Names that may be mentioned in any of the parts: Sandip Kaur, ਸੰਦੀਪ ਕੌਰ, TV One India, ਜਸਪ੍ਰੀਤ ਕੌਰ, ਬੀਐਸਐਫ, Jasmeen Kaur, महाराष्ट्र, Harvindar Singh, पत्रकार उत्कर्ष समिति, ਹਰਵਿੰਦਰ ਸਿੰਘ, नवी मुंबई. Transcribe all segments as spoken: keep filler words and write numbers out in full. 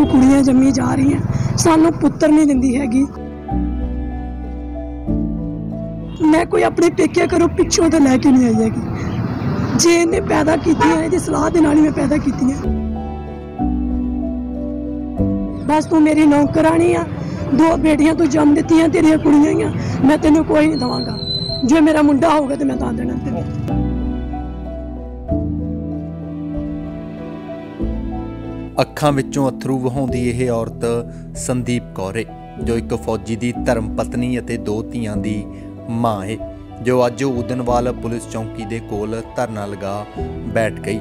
ਨੂੰ ਕੁੜੀਆਂ ਜੰਮੀ ਜਾ ਰਹੀਆਂ, ਸਾਨੂੰ ਪੁੱਤਰ ਨਹੀਂ ਦਿੰਦੀ ਹੈਗੀ। मैं कोई अपने पेके घरों पिछों तो लैके नहीं आई हैगी, जे इन्हें पैदा की है सलाह के नाल ही मैं पैदा की है। बस तू मेरी नौकरानी आ, दो बेटियां तू जम दित्तियां, तेरियां कुड़ियां ही आ, मैं तेनों कोई नहीं दवांगा, जो मेरा मुंडा होगा तो मैं तां देना तेनों। ਅੱਖਾਂ ਵਿੱਚੋਂ ਅੱਥਰੂ ਵਹਾਉਂਦੀ ਇਹ ਔਰਤ ਸੰਦੀਪ ਕੌਰ ਹੈ, ਜੋ ਇੱਕ ਫੌਜੀ ਦੀ ਧਰਮ ਪਤਨੀ ਅਤੇ ਦੋ ਧੀਆਂ ਦੀ ਮਾਂ ਹੈ, ਜੋ ਅੱਜ ਉਦਨਵਾਲ ਪੁਲਿਸ ਚੌਂਕੀ ਦੇ ਕੋਲ ਧਰਨਾ ਲਗਾ ਬੈਠ ਗਈ।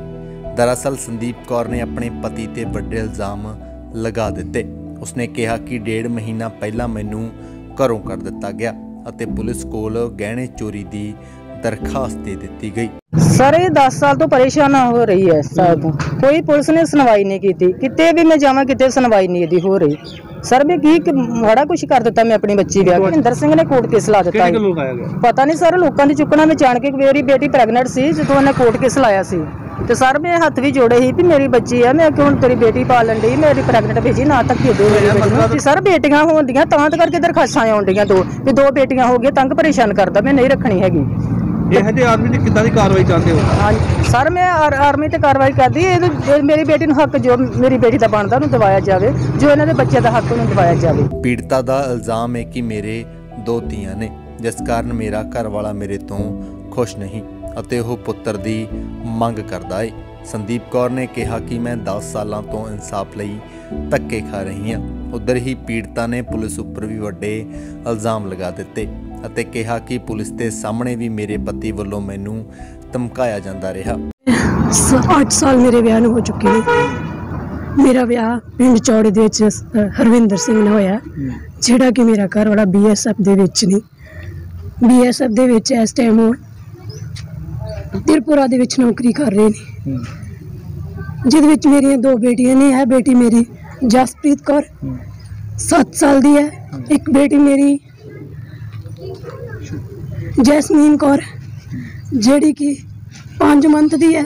ਦਰਅਸਲ ਸੰਦੀਪ ਕੌਰ ਨੇ ਆਪਣੇ ਪਤੀ ਤੇ ਵੱਡੇ ਇਲਜ਼ਾਮ ਲਗਾ ਦਿੱਤੇ। ਉਸਨੇ ਕਿਹਾ ਕਿ ਡੇਢ ਮਹੀਨਾ ਪਹਿਲਾਂ ਮੈਨੂੰ ਘਰੋਂ ਕੱਢ ਦਿੱਤਾ ਗਿਆ ਅਤੇ ਪੁਲਿਸ ਕੋਲ ਗਹਿਣੇ ਚੋਰੀ ਦੀ दरखास्त दे दी गई। सर ये दस साल तो परेशान हो रही है, साहब कोई पुलिस ने सुनवाई नहीं की थी, कितने भी मैं जावा कितने सुनवाई नहीं दी हो रही। सर मैं की बड़ा कुछ कर दिता, मैं अपनी बच्ची ब्याह हरविंदर सिंह ने कोर्ट केस ला दिता, पता नहीं सर लोगों ने चुकना। मैं जान के मेरी बेटी प्रैगनेंट सी जो उन्हें कोर्ट केस लाया सी, तो सर मैं हथ भी जोड़े ही भी मेरी बच्ची है, मैं क्यों तेरी बेटी पालन दी, मेरी प्रैगनेंट भेजी ना धक्के दो। सर बेटियां होंदियां तां करके दरखास्तां आउंदियां, दो ते दो बेटियां हो गई, तंग परेशान करता, मैं नहीं रखनी हैगी। सर मैं आर्मी ते कार्रवाई करदी, मेरी बेटी नूं हक जो मेरी बेटी दा बनदा उहनूं दिवाया जावे, जो इन्हां दे बच्चे दा हक उहनूं दिवाया जावे। पीड़िता दा इल्जाम है कि मेरे दो धीआं ने, जिस कारण मेरा घर वाला मेरे तों खुश नहीं अते ओह पुत्तर दी मंग करदा है। संदीप कौर ने कहा कि मैं दस सालां तों इंसाफ लई धक्के खा रही हां। उधर ही पीड़िता ने पुलिस उपर भी वड्डे इल्जाम लगा दित्ते ਅਤੇ ਕਿਹਾ ਕਿ ਪੁਲਿਸ ਦੇ ਸਾਹਮਣੇ ਵੀ ਮੇਰੇ ਪਤੀ ਵੱਲੋਂ ਮੈਨੂੰ ਧਮਕਾਇਆ ਜਾਂਦਾ ਰਿਹਾ। ਅੱਠ ਸਾਲ ਮੇਰੇ ਵਿਆਹ ਨੂੰ ਹੋ ਚੁੱਕੇ ਨੇ। ਮੇਰਾ ਵਿਆਹ ਪਿੰਡ ਚੌੜੇ ਦੇ ਵਿੱਚ ਹਰਵਿੰਦਰ ਸਿੰਘ ਨਾਲ ਹੋਇਆ, ਜਿਹੜਾ ਕਿ ਮੇਰਾ ਘਰ ਵਾਲਾ ਬੀਐਸਐਫ ਦੇ ਵਿੱਚ ਨੇ। ਬੀਐਸਐਫ ਦੇ ਵਿੱਚ ਇਸ ਟਾਈਮ ਉਹ ਤਿਰਪੁਰਾ ਦੇ ਵਿੱਚ ਨੌਕਰੀ ਕਰ ਰਹੇ ਨੇ, ਜਿਹਦੇ ਵਿੱਚ ਮੇਰੀਆਂ ਦੋ ਬੇਟੀਆਂ ਨੇ। ਇਹ ਬੇਟੀ ਮੇਰੀ ਜਸਪ੍ਰੀਤ ਕੌਰ ਸੱਤ ਸਾਲ ਦੀ ਹੈ, ਇੱਕ ਬੇਟੀ ਮੇਰੀ जैसमीन कौर जेड़ी कि पाँच मंथ की है।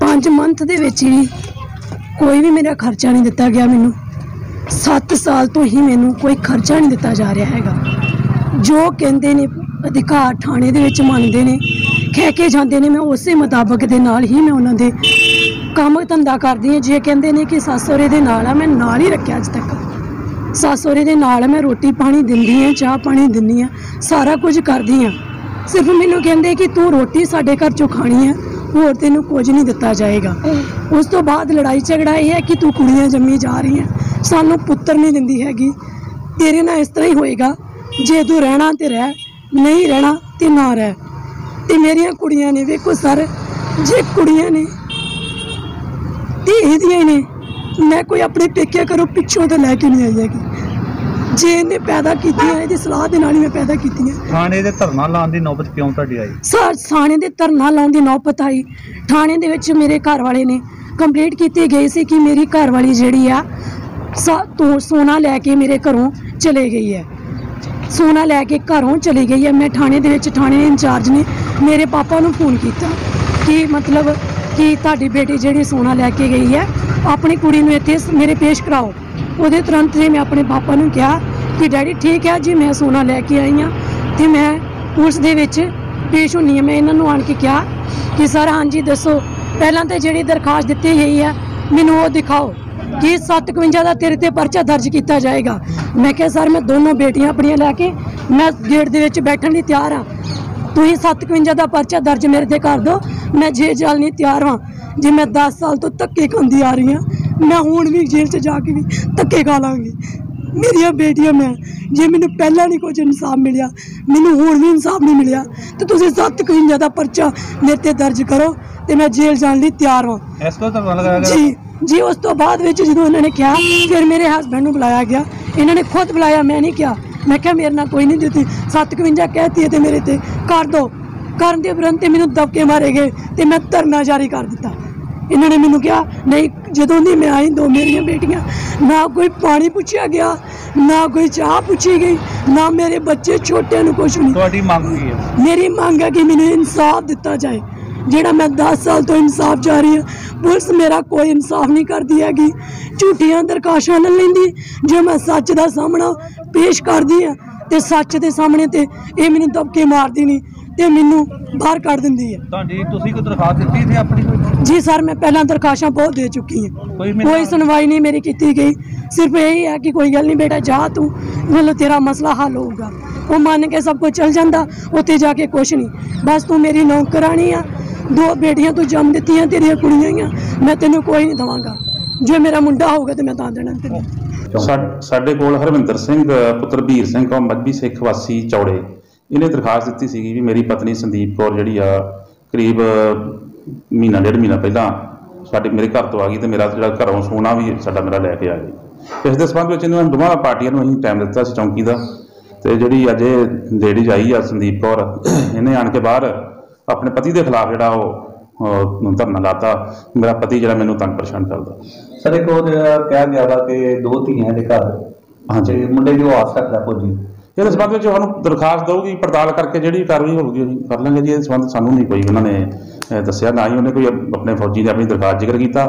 पाँच मंथ के विच ही कोई भी मेरा खर्चा नहीं दिता गया, मैनू सत्त साल तो ही मैनू कोई खर्चा नहीं दिता जा रहा है। जो कहते ने अधिकार थाने दे विच मंगदे ने, कह के जाते ने, मैं उस मुताबक दे नाल ही मैं उन्होंने काम धंधा करती हूँ। जे कहते ने कि सस सहुरे दे नाल आ, मैं नाल ही रखिया अज तक। सस सहुरे दे नाल मैं रोटी पानी दिंदी आ, चाह पानी दिंदी आ, सारा कुछ करदी आ। सिर्फ मैनू कहंदे कि तू रोटी साडे घर चों खानी आ, होर तैनूं कुछ नहीं दिता जाएगा। उस तो बाद लड़ाई झगड़ा यह है कि तू कुड़ियां जम्मी जा रही है, सानू पुत्तर नहीं दिंदी हैगी, तेरे नाल इस तरह ही होएगा, जे तू रहना ते रह, नहीं रहना ते ना रह। ते मेरियां कुड़ियां ने, वेखो सर जे कुड़ियां ने ते इहदियां ने, मैं कोई अपने पेके घरों पिछों तो लैके नहीं आई हैगी, जे इन्हें पैदा की है सलाह के नाल ही मैं पैदा की है। थाने दे धरना लाने दी नौबत क्यों तुहाडी आई? सर थाने दे धरना लाने दी नौबत आई, थाने दे विच मेरे घर वाले ने कंप्लेंट की गई सी कि मेरी घर वाली जिहड़ी आ तो सोना लैके मेरे घरों चले गई है, सोना लैके घरों चली गई है। मैं थाने दे विच थाने इंचार्ज ने मेरे पापा नूं फोन कीता कि मतलब कि तुहाडी बेटी जिहड़ी सोना लैके गई है अपनी कुड़ी में इतने मेरे पेश कराओ। वो तुरंत ही मैं अपने पापा ने कहा कि डैडी ठीक है जी, मैं सोना लैके आई हाँ, तो मैं पुलिस दे विच पेश होनी है। मैं इन्हों आन के कहा कि सर हाँ जी दसो, पहला तो जी दरखास्त दी गई है मैनू वो दिखाओ कि सत्त कवंजा का तेरे ते परचा दर्ज किया जाएगा। मैं क्या सर मैं दोनों बेटियां अपनिया लैके मैं गेट दे विच बैठन लई तैयार हाँ, तुसीं सत्त कवंजा का परचा दर्ज मेरे ते कर दो, मैं जे जल नहीं तैयार हाँ। जी मैं दस साल तो धक्के खाती आ रही हूँ, मैं हुण भी जेल च जाके भी धक्के खा लाँगी। मेरिया बेटियां मैं जे मैनू पहला नहीं कुछ इंसाफ मिलिया, मैनू हुण भी इंसाफ नहीं मिलिया, तो तुसीं सत्त कवंजा दा परचा मेरे ते दर्ज करो तो मैं जेल जाने लई तैयार हाँ। जी जी उस तो बाद विच जदों इन्होंने कहा, फिर मेरे हसबैंड नूं बुलाया गया, इन्होंने खुद बुलाया, मैं नहीं कहा। मैं कहा मेरे नाल कोई नहीं दित्ती, सत्त कवंजा कहती है तो मेरे ते कर दो। करन दे उपरंत मैनू दबके मारे गए तो मैं धरना जारी कर दिता। इन्होंने मैनू कहा नहीं, जदों दी मैं आई दो मेरिया बेटियां ना कोई पानी पूछा गया, ना कोई चाह पूछी गई, ना मेरे बच्चे छोटे कुछ नहीं। मेरी मांग है कि मैनू इंसाफ दिता जाए, ਜਿਹੜਾ मैं दस साल तो इंसाफ जा रही है, पुलिस मेरा कोई इंसाफ नहीं करती हैगी। झूठियां दरखाशां न लैंदी, जो मैं सच का सामना पेश करती हाँ तो सच के सामने तो यह मैनू दबके मारती नहीं तो मैनू बाहर कढ़ दिंदी है। जी सर, मैं पहला दरखाशां बहुत दे चुकी हूँ, कोई सुनवाई नहीं मेरी की गई। सिर्फ यही है कि कोई गल नहीं बेटा जा तू, मतलब तेरा मसला हल होगा। वो मन के सब कुछ चल जाता, उत्थे जाके कुछ नहीं। बस तू मेरी नौकरानी आ, दो बेटियां तू जम दित्तियां, तेरियां कुड़ियां ही आ, मैं तेनों कोई नहीं दवांगा। जो मेरा मुंडा होगा तो मैं तां देना तेनों। साडे कोल हरविंदर सिंह पुत्र बीर सिंह और मजहबी सिख वासी चौड़े, इन्हें दरखास्त दी सी भी मेरी पत्नी संदीप कौर जी करीब महीना डेढ़ महीना पहला साडे मेरे घर तो आ गई, तो मेरा जो घरों सोना भी साडा मेरा लैके आ गई। इस संबंध में इन्होंने दोवां पार्टियां नूं असीं टाइम दित्ता सी चौंकी दा, तो जी अज लेडीज आई आ संदीप कौर, इन्हें आन के बाहर अपने पति के खिलाफ जोड़ा वो धरना लाता। मेरा पति जो मैं तंग परेशान करता। सर एक और कहा गया था कि दो धीआं दे घर, हाँ जी, मुंडे जो आस रखता फौजी, इस संबंध में सूँ दरखास्त दूगी, पड़ताल करके जी कार्रवाई होगी कर लेंगे जी। इस संबंध सूँ नहीं कोई उन्होंने दसिया, ना ही उन्हें कोई अपने फौजी ने अपनी दरखास्त जिक्र किया।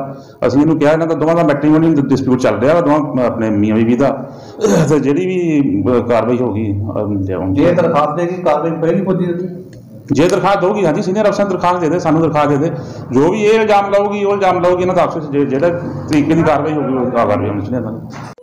असं इन्होंने कहा इन्होंने दोवों का मैट्रीमोनियल डिस्प्यूट चल रहा, दोवों अपने मियाँ बीवी का, तो जी भी कार्रवाई होगी। जे दरखास्त देगी कार्रवाई पड़ेगी फौजी, जे दरखास्त होगी हाँ जी, सीनियर अफसर दरखास्त दे दे, सानू दरखास्त दे दे, जो भी ये इल्जाम लाओगी वो इल्जाम लाओगी, इन्होंने आपस जो तरीके की कार्रवाई होगी कार्रवाई होनी चाहिए।